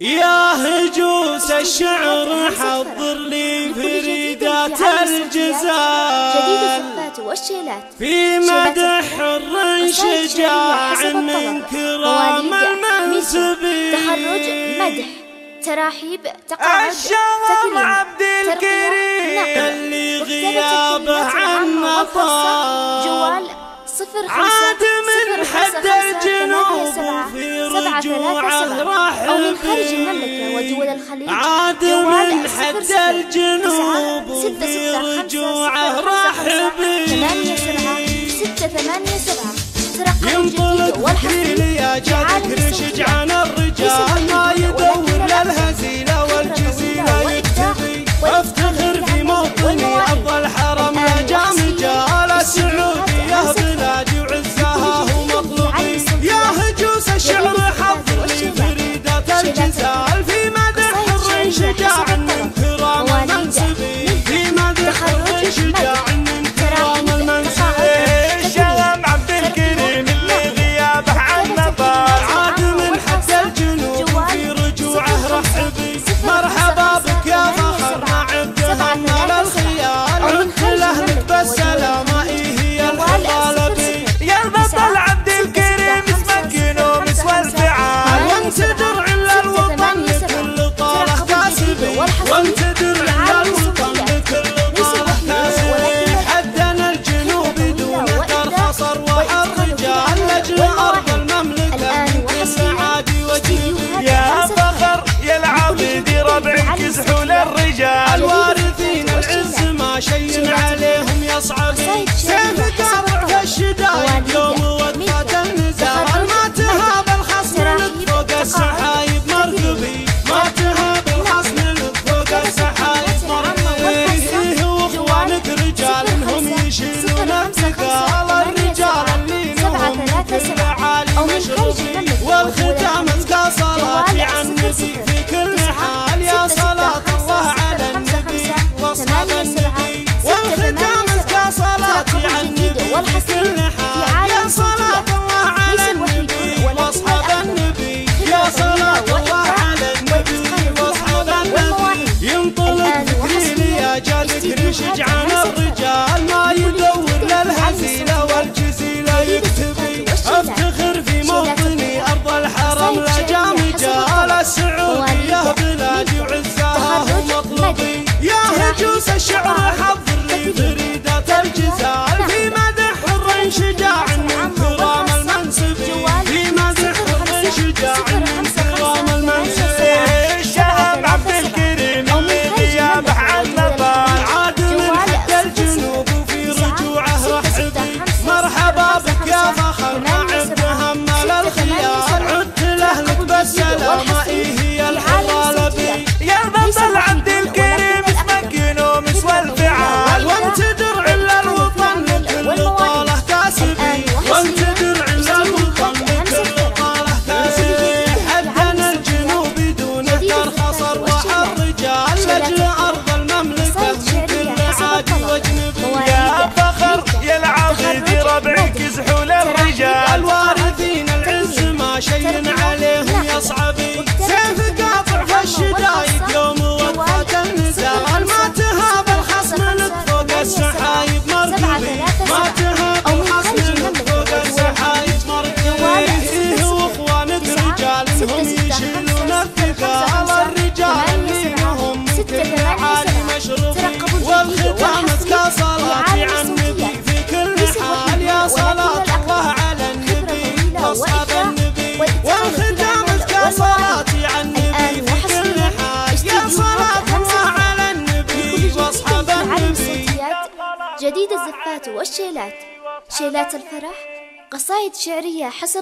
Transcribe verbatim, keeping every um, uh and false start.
يا هجوس الشعر حضر لي فريدات الجزال في مدح الرن شجاع من كرام المنسبين، تخرج مدح تراحيب تقاعد الشاعر عبد الكريم اللي غيابه عنا طال جوال صفر خمسة حتى الجنوب وفي رجوعه راح أو من خارج المملكة ودول الخليج عاد من حتى الجنوب وفي رجوعه راح بيه ينطلق وكيل يا جدك شجعان الرجال ما يدور للهزيلة والجزيلة يكتفي وافتخر في موطني أرض الحرم يا جام جال السعودية بلادي وعزها الشعر حضر لي فريدة الجزال في مدح الرن شجاع من كرام المنسبين في مدح الرن شجاع من كرام المنسبين شلم عبد الكريم اللي غيابه عنا طال عاد من حتى الجنوب في رجوعه راح بيه مرحبا بك يا فخرنا عبد الرحمن الخيال من كل اهلك بالسلامة ايه هي الخطالة بيه يا البطل عبد الكريم اسمك ينومس والفعال وانت درع للوطن لكل طالع كاسبي وانت درع للوطن لكل طالع كاسبي حدنا الجنوب دونك الخصر والرجال لاجل ارض المملكة من كل عادي وجيل يا فخر يا العبيدي ربع كزحوا للرجال الوارثين العز ما شي عليهم يصعب سيفك اضعف الشدايد يوم وقفة النزال ما تهاب الخصم لك فوق السحايب مركبي ما تهاب الخصم لك فوق السحايب مركبي واخوانك رجال هم يشيلون الثقال الرجال اللي نورهم بكل عالي مشروبي والختام اسقى صلاتي على النبي في كل حال يا صلاة الله على النبي واصحاب النبي والختام اسقى صلاتي على النبي في كل حال يا صلاة الله على النبي واصحاب النبي يا صلاة الله على النبي واصحاب النبي ينطلق فكري يا جالك شجعان الرجال ما يدور للهزيلة والجزيلة يكتفي افتخر في موطني أرض الحرم لا جام جال السعودية بلادي وعزها مطلبي يا هجوس الشعر حضر لي فريدة الجزال في مدح الرن شجاع من كرام المنسبين في مدح الرن شجاع من كرام المنسبين شلم عبد الكريم اللي غيابه عنا طال عاد من حتى الجنوب وفي رجوعه راح بيه مرحبا بك يا فخرنا السلامة إيه هي الحلالة بي يا البطل عبد الكريم اسمك ينومس والفعال وانت درع للوطن لكل طالع كاسبي وانت درع للوطن لكل طالع كاسبي حدنا الجنوب دونك الخصر والرجال لاجل أرض المملكة من كل عادي واجنبي يا فخر يا العبيدي ربعك يزحوا للرجال الوارثين العز ما شي عليهم صعبي سيفك اضعف الشدايد يوم وقفة النزال ما تهاب الخصم لك فوق السحايب مركبي ما تهاب الخصم لك فوق السحايب مركبي واخوانك رجال هم يشيلون الثقال الرجال ليهم من كل عالي مشربي والختام اسقى صلاتي على النبي في كل حال يا صلاة الله على النبي واصحاب النبي والختام صلاتي على النبي في كل حال يا صلاة الله على النبي واصحاب النبي جديد الزفات والشيلات شيلات الفرح قصائد شعرية حسب